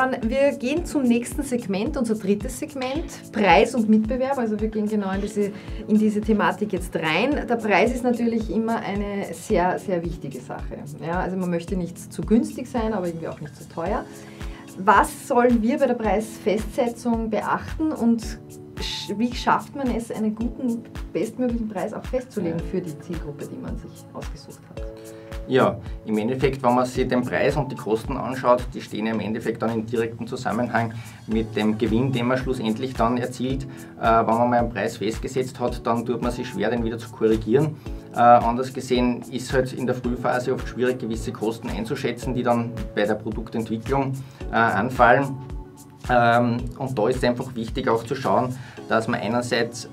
Dann, wir gehen zum nächsten Segment, unser drittes Segment, Preis und Mitbewerb. Also wir gehen genau in diese Thematik jetzt rein. Der Preis ist natürlich immer eine sehr, sehr wichtige Sache. Ja, also man möchte nicht zu günstig sein, aber irgendwie auch nicht zu teuer. Was sollen wir bei der Preisfestsetzung beachten und wie schafft man es, einen guten, bestmöglichen Preis auch festzulegen für die Zielgruppe, die man sich ausgesucht hat? Ja, im Endeffekt, wenn man sich den Preis und die Kosten anschaut, die stehen im Endeffekt dann in direktem Zusammenhang mit dem Gewinn, den man schlussendlich dann erzielt. Wenn man mal einen Preis festgesetzt hat, dann tut man sich schwer, den wieder zu korrigieren. Anders gesehen ist halt in der Frühphase oft schwierig, gewisse Kosten einzuschätzen, die dann bei der Produktentwicklung anfallen. Und da ist es einfach wichtig auch zu schauen, dass man einerseits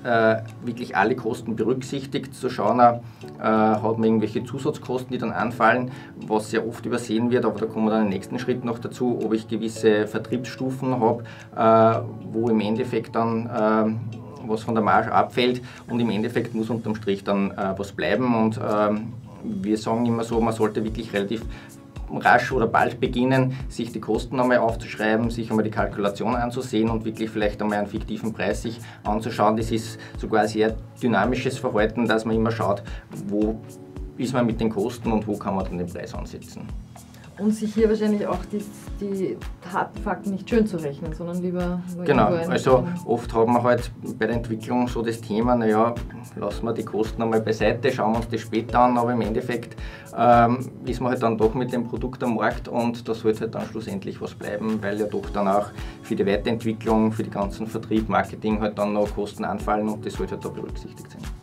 wirklich alle Kosten berücksichtigt, zu schauen, hat man irgendwelche Zusatzkosten, die dann anfallen, was sehr oft übersehen wird, aber da kommen wir dann im nächsten Schritt noch dazu, ob ich gewisse Vertriebsstufen habe, wo im Endeffekt dann was von der Marge abfällt und im Endeffekt muss unterm Strich dann was bleiben und wir sagen immer so, man sollte wirklich relativ rasch oder bald beginnen, sich die Kosten einmal aufzuschreiben, sich einmal die Kalkulation anzusehen und wirklich vielleicht einmal einen fiktiven Preis sich anzuschauen. Das ist sogar ein sehr dynamisches Verhalten, dass man immer schaut, wo ist man mit den Kosten und wo kann man dann den Preis ansetzen. Und sich hier wahrscheinlich auch die harten Fakten nicht schön zu rechnen, sondern lieber... Genau, also oft haben wir halt bei der Entwicklung so das Thema, naja, lassen wir die Kosten einmal beiseite, schauen wir uns das später an, aber im Endeffekt ist man halt dann doch mit dem Produkt am Markt und da sollte halt dann schlussendlich was bleiben, weil ja doch dann auch für die Weiterentwicklung, für den ganzen Vertrieb, Marketing halt dann noch Kosten anfallen und das sollte halt da berücksichtigt sein.